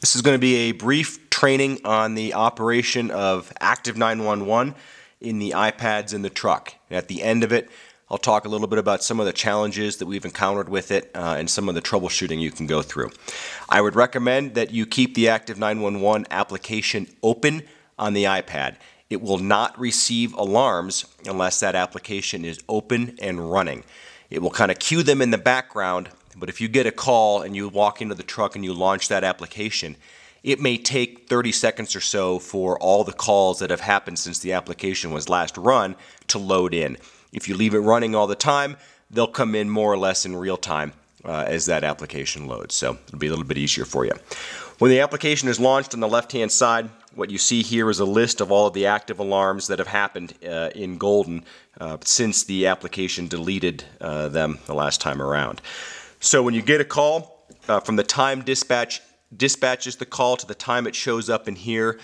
This is going to be a brief training on the operation of Active911 in the iPads in the truck. And at the end of it, I'll talk a little bit about some of the challenges that we've encountered with it and some of the troubleshooting you can go through. I would recommend that you keep the Active911 application open on the iPad. It will not receive alarms unless that application is open and running. It will kind of cue them in the background, but if you get a call and you walk into the truck and you launch that application, it may take 30 seconds or so for all the calls that have happened since the application was last run to load in. If you leave it running all the time, they'll come in more or less in real time as that application loads. So it'll be a little bit easier for you. When the application is launched on the left-hand side, what you see here is a list of all of the active alarms that have happened in Golden since the application deleted them the last time around. So when you get a call, from the time dispatch dispatches the call to the time it shows up in here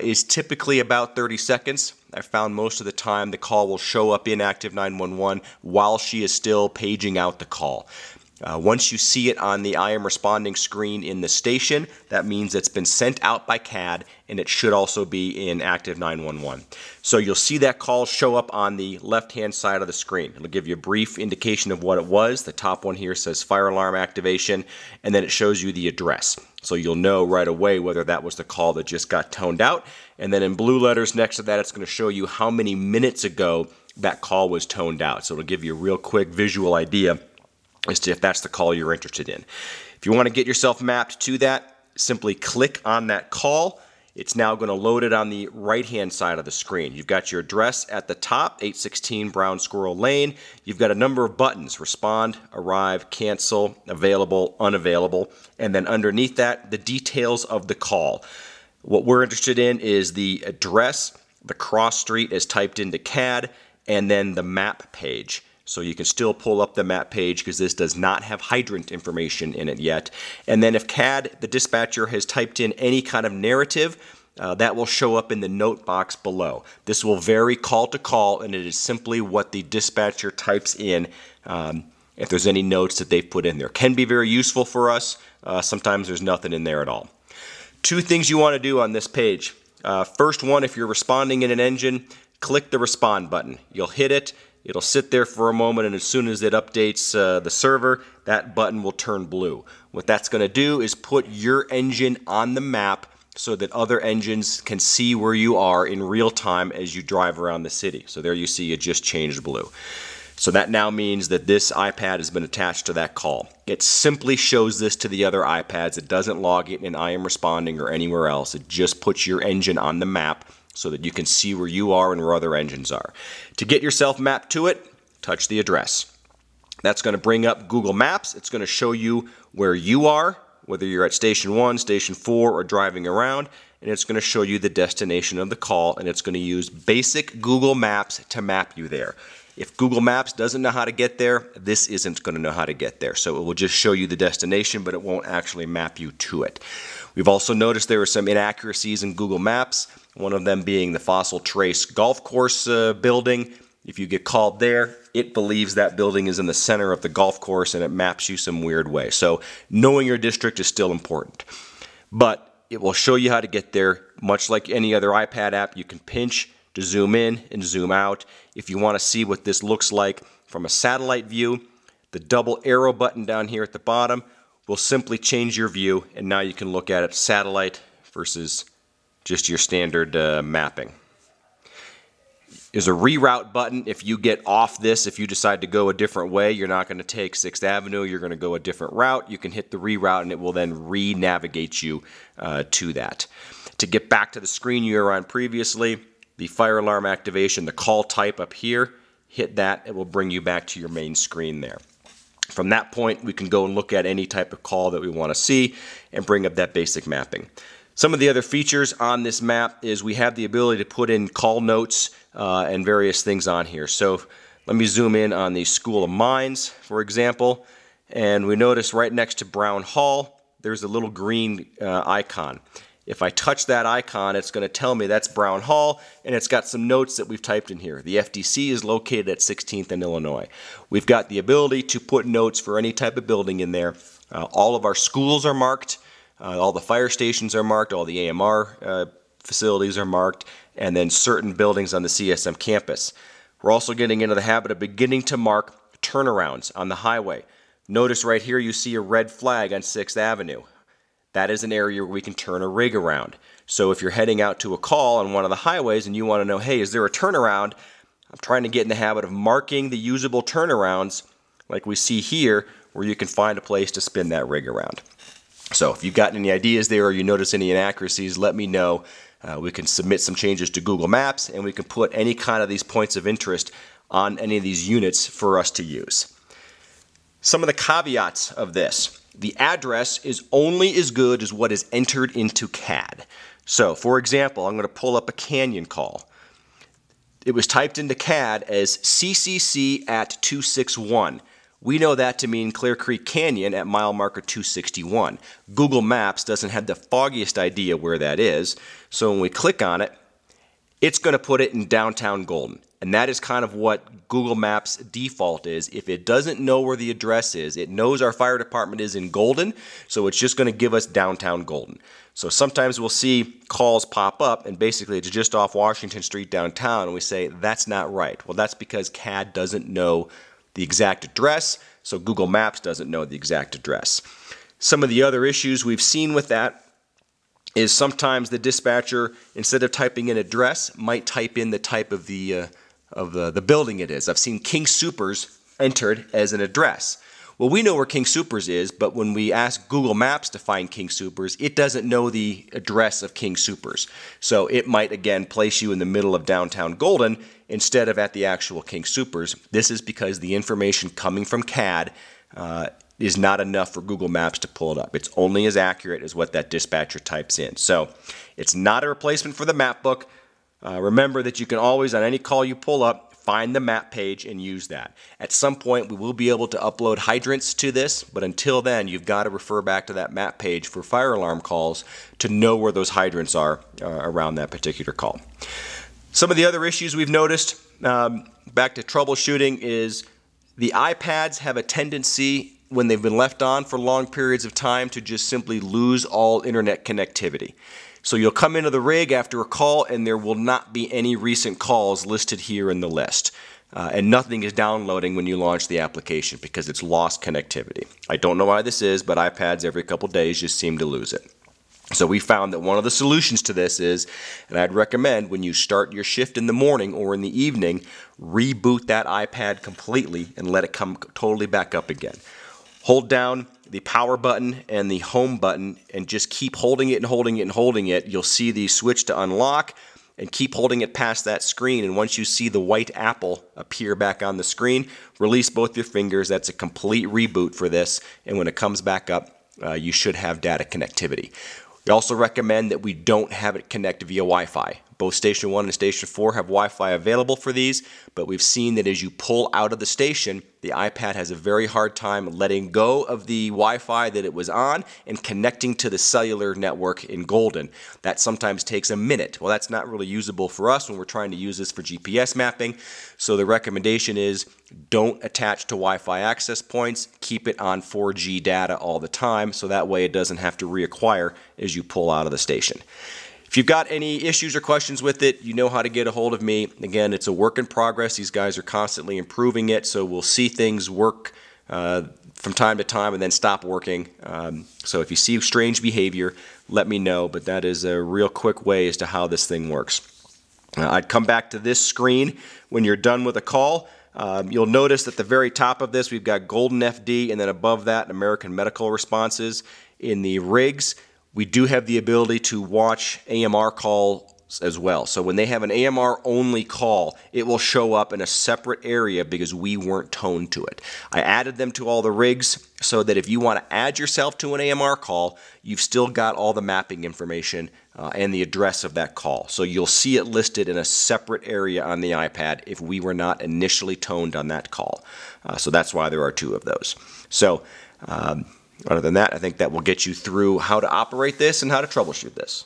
is typically about 30 seconds. I found most of the time the call will show up in Active911 while she is still paging out the call. Once you see it on the I am responding screen in the station, that means it's been sent out by CAD and it should also be in Active911. So you'll see that call show up on the left-hand side of the screen. It'll give you a brief indication of what it was. The top one here says fire alarm activation, and then it shows you the address. So you'll know right away whether that was the call that just got toned out. And then in blue letters next to that, it's going to show you how many minutes ago that call was toned out. So it'll give you a real quick visual idea as to if that's the call you're interested in. If you want to get yourself mapped to that, simply click on that call. It's now going to load it on the right-hand side of the screen. You've got your address at the top, 816 Brown Squirrel Lane. You've got a number of buttons: respond, arrive, cancel, available, unavailable, and then underneath that, the details of the call. What we're interested in is the address, the cross street as typed into CAD, and then the map page. So you can still pull up the map page because this does not have hydrant information in it yet. And then if CAD, the dispatcher, has typed in any kind of narrative, that will show up in the note box below. This will vary call to call, and it is simply what the dispatcher types in if there's any notes that they've put in there. Can be very useful for us. Sometimes there's nothing in there at all. Two things you want to do on this page. First one, if you're responding in an engine, click the respond button. You'll hit it. It'll sit there for a moment, and as soon as it updates the server, that button will turn blue. What that's going to do is put your engine on the map so that other engines can see where you are in real time as you drive around the city. So there you see it just changed blue. So that now means that this iPad has been attached to that call. It simply shows this to the other iPads. It doesn't log it in I am responding or anywhere else. It just puts your engine on the map so that you can see where you are and where other engines are. To get yourself mapped to it, touch the address. That's going to bring up Google Maps. It's going to show you where you are, whether you're at Station 1, Station 4, or driving around, and it's going to show you the destination of the call, and it's going to use basic Google Maps to map you there. If Google Maps doesn't know how to get there, this isn't going to know how to get there. So it will just show you the destination, but it won't actually map you to it. We've also noticed there are some inaccuracies in Google Maps, one of them being the Fossil Trace golf course building. If you get called there, it believes that building is in the center of the golf course and it maps you some weird way. So knowing your district is still important. But it will show you how to get there. Much like any other iPad app, you can pinch to zoom in and zoom out. If you want to see what this looks like from a satellite view, the double arrow button down here at the bottom will simply change your view, and now you can look at it satellite versus just your standard mapping. There's a reroute button. If you get off this, if you decide to go a different way, you're not going to take 6th Avenue, you're going to go a different route, you can hit the reroute and it will then re-navigate you to that. To get back to the screen you were on previously, the fire alarm activation, the call type up here, hit that, it will bring you back to your main screen there. From that point, we can go and look at any type of call that we want to see and bring up that basic mapping. Some of the other features on this map is we have the ability to put in call notes and various things on here. So let me zoom in on the School of Mines, for example, and we notice right next to Brown Hall, there's a little green icon. If I touch that icon, it's going to tell me that's Brown Hall, and it's got some notes that we've typed in here. The FDC is located at 16th and Illinois. We've got the ability to put notes for any type of building in there. All of our schools are marked. All the fire stations are marked, all the AMR facilities are marked, and then certain buildings on the CSM campus. We're also getting into the habit of beginning to mark turnarounds on the highway. Notice right here you see a red flag on 6th Avenue. That is an area where we can turn a rig around. So if you're heading out to a call on one of the highways and you want to know, hey, is there a turnaround? I'm trying to get in the habit of marking the usable turnarounds like we see here, where you can find a place to spin that rig around. So if you've gotten any ideas there or you notice any inaccuracies, let me know. We can submit some changes to Google Maps, and we can put any kind of these points of interest on any of these units for us to use. Some of the caveats of this. The address is only as good as what is entered into CAD. So for example, I'm going to pull up a canyon call. It was typed into CAD as CCC at 261. We know that to mean Clear Creek Canyon at mile marker 261. Google Maps doesn't have the foggiest idea where that is, so when we click on it, it's going to put it in downtown Golden. And that is kind of what Google Maps default is. If it doesn't know where the address is, it knows our fire department is in Golden, so it's just going to give us downtown Golden. So sometimes we'll see calls pop up and basically it's just off Washington Street downtown, and we say, that's not right. Well, that's because CAD doesn't know the exact address, so Google Maps doesn't know the exact address. Some of the other issues we've seen with that is sometimes the dispatcher, instead of typing an address, might type in the type of the building it is. I've seen King Soopers entered as an address. Well, we know where King Soopers is, but when we ask Google Maps to find King Soopers, it doesn't know the address of King Soopers. So it might, again, place you in the middle of downtown Golden instead of at the actual King Soopers. This is because the information coming from CAD is not enough for Google Maps to pull it up. It's only as accurate as what that dispatcher types in. So it's not a replacement for the map book. Remember that you can always, on any call you pull up, find the map page and use that. At some point, we will be able to upload hydrants to this, but until then, you've got to refer back to that map page for fire alarm calls to know where those hydrants are around that particular call. Some of the other issues we've noticed, back to troubleshooting, is the iPads have a tendency, when they've been left on for long periods of time, to just simply lose all internet connectivity. So you'll come into the rig after a call and there will not be any recent calls listed here in the list. And nothing is downloading when you launch the application because it's lost connectivity. I don't know why this is, but iPads every couple days just seem to lose it. So we found that one of the solutions to this is, and I'd recommend when you start your shift in the morning or in the evening, reboot that iPad completely and let it come totally back up again. Hold down the power button and the home button and just keep holding it and holding it and holding it. You'll see the switch to unlock and keep holding it past that screen. And once you see the white apple appear back on the screen, release both your fingers. That's a complete reboot for this. And when it comes back up, you should have data connectivity. We also recommend that we don't have it connect via Wi-Fi. Both Station 1 and Station 4 have Wi-Fi available for these, but we've seen that as you pull out of the station, the iPad has a very hard time letting go of the Wi-Fi that it was on and connecting to the cellular network in Golden. That sometimes takes a minute. Well, that's not really usable for us when we're trying to use this for GPS mapping, so the recommendation is don't attach to Wi-Fi access points. Keep it on 4G data all the time, so that way it doesn't have to reacquire as you pull out of the station. If you've got any issues or questions with it, you know how to get a hold of me. Again, it's a work in progress. These guys are constantly improving it, so we'll see things work from time to time and then stop working. So if you see strange behavior, let me know, but that is a real quick way as to how this thing works. I'd come back to this screen when you're done with a call. You'll notice at the very top of this, we've got Golden FD, and then above that, American Medical Responses. In the rigs, we do have the ability to watch AMR calls as well. So when they have an AMR only call, it will show up in a separate area because we weren't toned to it. I added them to all the rigs so that if you want to add yourself to an AMR call, you've still got all the mapping information and the address of that call. So you'll see it listed in a separate area on the iPad if we were not initially toned on that call. So that's why there are two of those. So other than that, I think that will get you through how to operate this and how to troubleshoot this.